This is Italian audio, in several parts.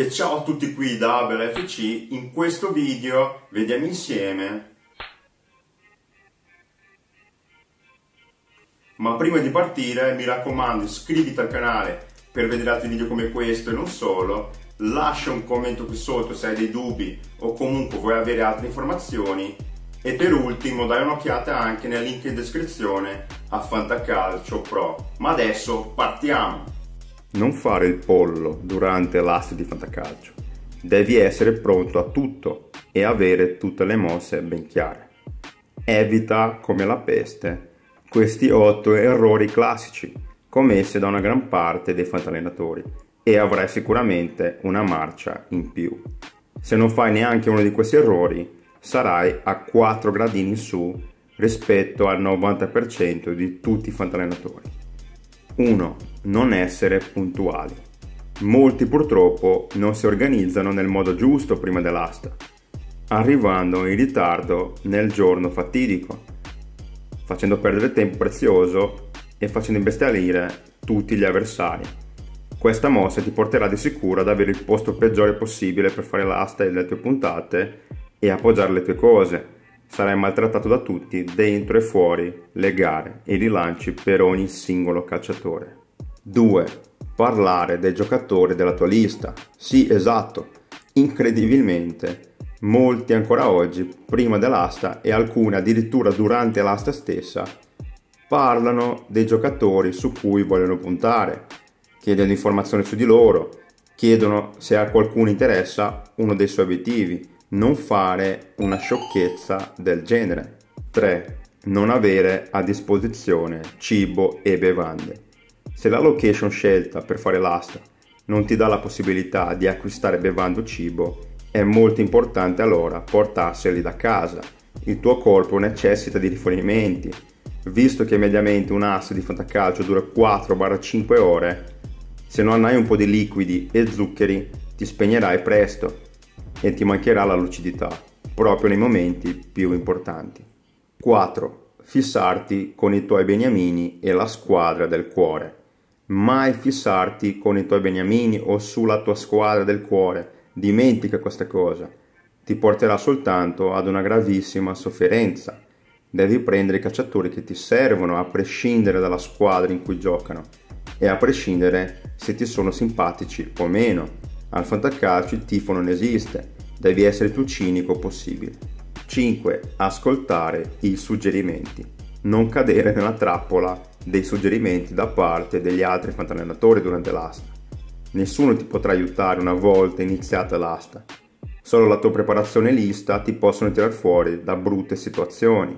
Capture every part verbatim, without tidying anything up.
E ciao a tutti qui da Abel A F C, in questo video vediamo insieme, ma prima di partire mi raccomando iscriviti al canale per vedere altri video come questo e non solo, lascia un commento qui sotto se hai dei dubbi o comunque vuoi avere altre informazioni e per ultimo dai un'occhiata anche nel link in descrizione a FantaCalcio Pro. Ma adesso partiamo! Non fare il pollo durante l'asse di fantacalcio. Devi essere pronto a tutto e avere tutte le mosse ben chiare. Evita come la peste questi otto errori classici commessi da una gran parte dei fantallenatori e avrai sicuramente una marcia in più. Se non fai neanche uno di questi errori sarai a quattro gradini in su rispetto al novanta per cento di tutti i fantallenatori. uno. Non essere puntuali. Molti purtroppo non si organizzano nel modo giusto prima dell'asta, arrivando in ritardo nel giorno fatidico, facendo perdere tempo prezioso e facendo imbestialire tutti gli avversari. Questa mossa ti porterà di sicuro ad avere il posto peggiore possibile per fare l'asta e le tue puntate e appoggiare le tue cose. Sarai maltrattato da tutti, dentro e fuori le gare e i rilanci per ogni singolo calciatore. due. Parlare dei giocatori della tua lista. Sì, esatto. Incredibilmente, molti ancora oggi, prima dell'asta e alcuni addirittura durante l'asta stessa, parlano dei giocatori su cui vogliono puntare, chiedono informazioni su di loro, chiedono se a qualcuno interessa uno dei suoi obiettivi. Non fare una sciocchezza del genere. tre. Non avere a disposizione cibo e bevande. Se la location scelta per fare l'asta non ti dà la possibilità di acquistare bevande o cibo, è molto importante allora portarseli da casa. Il tuo corpo necessita di rifornimenti. Visto che mediamente un asse di fantacalcio dura quattro a cinque ore, se non hai un po' di liquidi e zuccheri ti spegnerai presto e ti mancherà la lucidità, proprio nei momenti più importanti. quattro. Fissarti con i tuoi beniamini e la squadra del cuore. Mai fissarti con i tuoi beniamini o sulla tua squadra del cuore, dimentica questa cosa, ti porterà soltanto ad una gravissima sofferenza. Devi prendere i calciatori che ti servono a prescindere dalla squadra in cui giocano e a prescindere se ti sono simpatici o meno. Al fantacalcio il tifo non esiste, devi essere il più cinico possibile. cinque. Ascoltare i suggerimenti. Non cadere nella trappola dei suggerimenti da parte degli altri fantallenatori durante l'asta. Nessuno ti potrà aiutare una volta iniziata l'asta. Solo la tua preparazione e lista ti possono tirar fuori da brutte situazioni.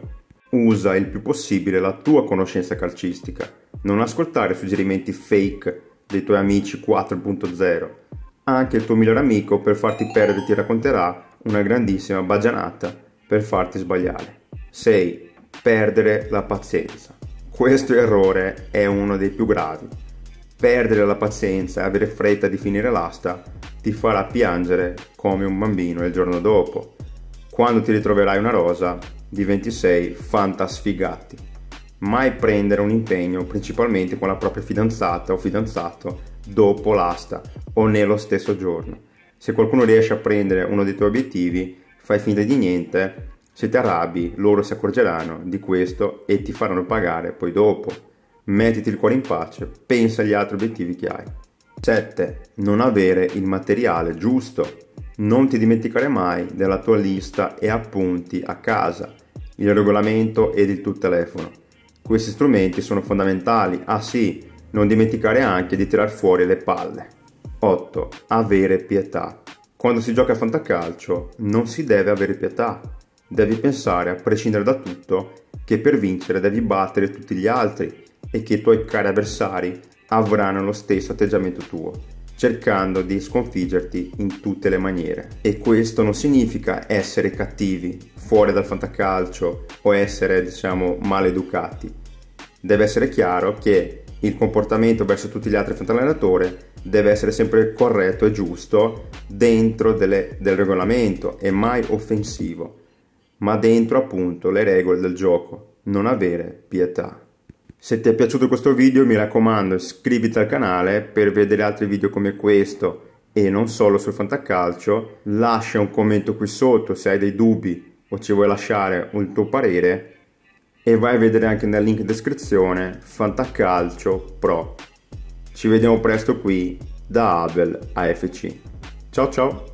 Usa il più possibile la tua conoscenza calcistica. Non ascoltare suggerimenti fake dei tuoi amici quattro punto zero. Anche il tuo migliore amico per farti perdere ti racconterà una grandissima baggianata per farti sbagliare. sei. Perdere la pazienza. Questo errore è uno dei più gravi. Perdere la pazienza e avere fretta di finire l'asta ti farà piangere come un bambino il giorno dopo, quando ti ritroverai una rosa di ventisei fantasfigati. Mai prendere un impegno, principalmente con la propria fidanzata o fidanzato, dopo l'asta o nello stesso giorno. Se qualcuno riesce a prendere uno dei tuoi obiettivi, fai finta di niente. Se ti arrabbi, loro si accorgeranno di questo e ti faranno pagare poi dopo. Mettiti il cuore in pace, pensa agli altri obiettivi che hai. sette. Non avere il materiale giusto. Non ti dimenticare mai della tua lista e appunti a casa, il regolamento ed il tuo telefono. Questi strumenti sono fondamentali. Ah sì, non dimenticare anche di tirar fuori le palle. otto. Avere pietà. Quando si gioca a fantacalcio non si deve avere pietà. Devi pensare, a prescindere da tutto, che per vincere devi battere tutti gli altri e che i tuoi cari avversari avranno lo stesso atteggiamento tuo, cercando di sconfiggerti in tutte le maniere. E questo non significa essere cattivi fuori dal fantacalcio o essere, diciamo, maleducati. Deve essere chiaro che il comportamento verso tutti gli altri fantallenatori deve essere sempre corretto e giusto dentro delle, del regolamento e mai offensivo, ma dentro appunto le regole del gioco. Non avere pietà. Se ti è piaciuto questo video mi raccomando iscriviti al canale per vedere altri video come questo e non solo sul Fantacalcio. Lascia un commento qui sotto se hai dei dubbi o ci vuoi lasciare un tuo parere, e vai a vedere anche nel link in descrizione Fantacalcio Pro. Ci vediamo presto qui da Abel A F C. Ciao ciao!